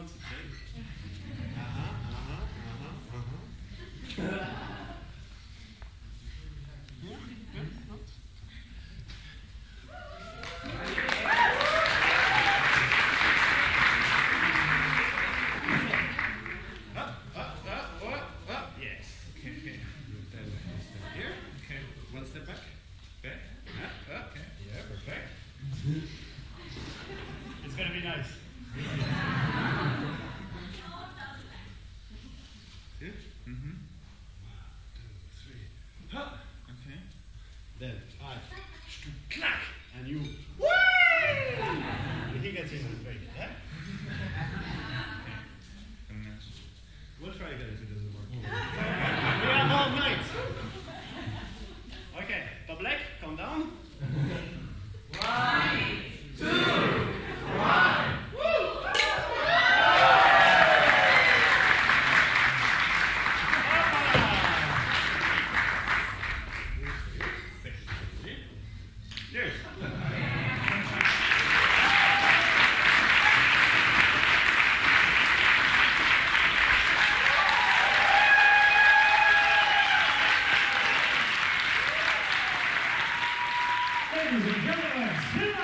want to change. Ladies and gentlemen,